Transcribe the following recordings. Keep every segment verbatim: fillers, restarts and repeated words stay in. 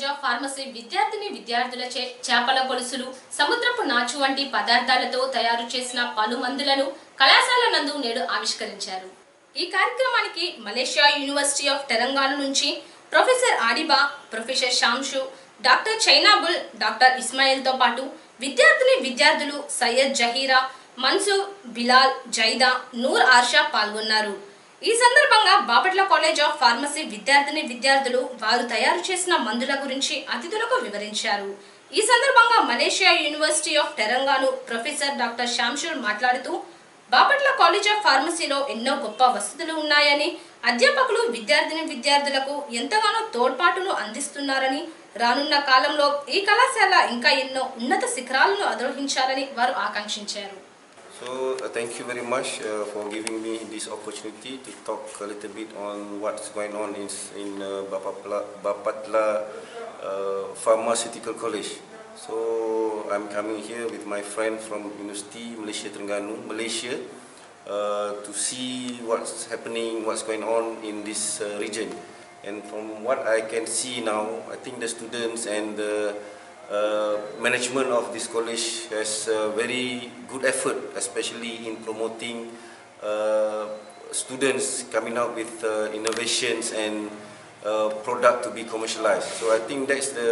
College of Pharmacy విద్యార్థిని విద్యార్థులచే చేపల గొలుసులు సముద్రపు నాచు వంటి పదార్థాలతో తయారు చేసిన పలు మందులను కళాశాల నందు నేడు ఆవిష్కరించారు. ఈ కార్యక్రమానికి మలేషియా యూనివర్సిటీ ఆఫ్ తెలంగాణ నుంచి professor Adiba, professor Shamshu, doctor చైనాబుల్, డాక్టర్ ఇస్మాయిల్ తో పాటు విద్యార్థిని విద్యార్థులు సయ్యద్ జహీరా, మన్సూర్, బిలాల్, జైదా, నూర్ ఆర్షా పాల్గొన్నారు. ఈ సందర్భంగా బాపట్ల కాలేజ్ ఆఫ్ ఫార్మసీ విద్యార్థిని విద్యార్థులు వారు తయారు చేసిన మందుల గురించి అతిథులకు వివరించారు. ఈ సందర్భంగా Malaysia university of Telangana professor doctor Shamshur మాట్లాడుతూ, బాపట్ల కాలేజ్ ఆఫ్ ఫార్మసీలో ఎన్నో గొప్ప వసతులు ఉన్నాయని, అధ్యాపకులు విద్యార్థిని విద్యార్థులకు ఎంతగానో తోడ్పాటును అందిస్తున్నారని, రానున్న కాలంలో ఈ కళాశాల ఇంకా ఎన్నో ఉన్నత శిఖరాలను అధిరోహించాలని వారు ఆకాంక్షించారు. So uh, thank you very much uh, for giving me this opportunity to talk a little bit on what's going on in, in uh, Bapatla, Bapatla uh, Pharmaceutical College. So I'm coming here with my friend from University Malaysia Terengganu, Malaysia, uh, to see what's happening, what's going on in this uh, region. And from what I can see now, I think the students and the Uh, management of this college has a very good effort, especially in promoting uh, students coming up with uh, innovations and uh, product to be commercialized. So I think that's the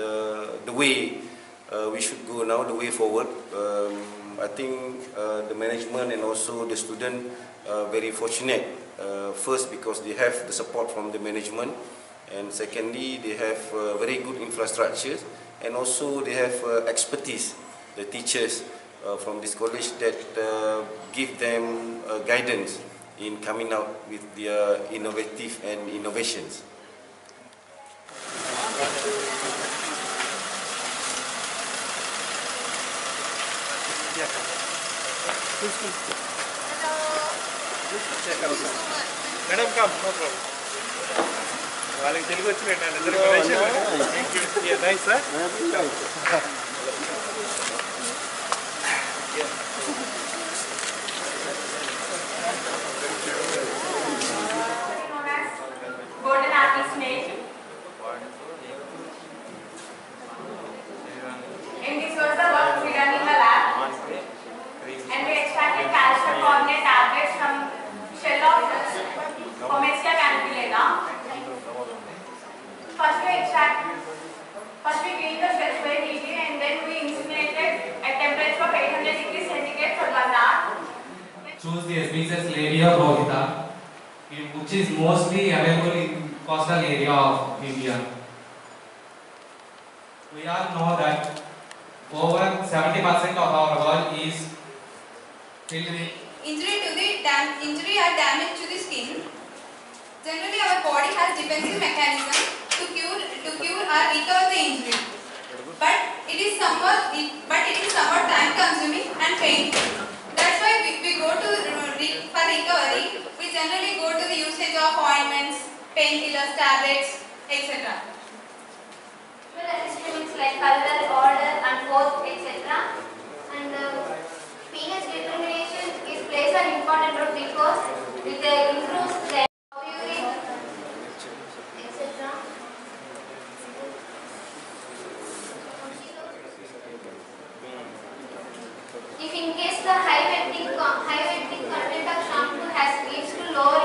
the, the way uh, we should go now, the way forward. Um, I think uh, the management and also the student are very fortunate. Uh, first, because they have the support from the management, and secondly, they have uh, very good infrastructures. And also they have uh, expertise, the teachers uh, from this college that uh, give them uh, guidance in coming out with their innovative and innovations. Madam, come, no problem. Thank you. Yeah, nice, sir. Golden apples made. And this was the work we done in the lab. And we extracted calcium carbonate tablets from shell of Pomecia campylena. First we extract, first we clean the shells very neatly and then we inseminated at temperature of eight hundred degrees centigrade for one hour. Choose the species Laria bovita, which is mostly available in coastal area of India. We all know that over seventy percent of our world is filled with injury to the dam injury or damage to the skin. Generally, our body has defensive mechanisms to cure, to cure or recover the injury, but it is somewhat, but it is somewhat time-consuming and painful. That's why we, we go to for recovery. We generally go to the usage of ointments, painkillers, tablets, et cetera. Well, assessments like color, order, and force, et cetera. And uh, penis determination is plays an important role because it uh, improves the if in case the high weighting content of shampoo has leads to lower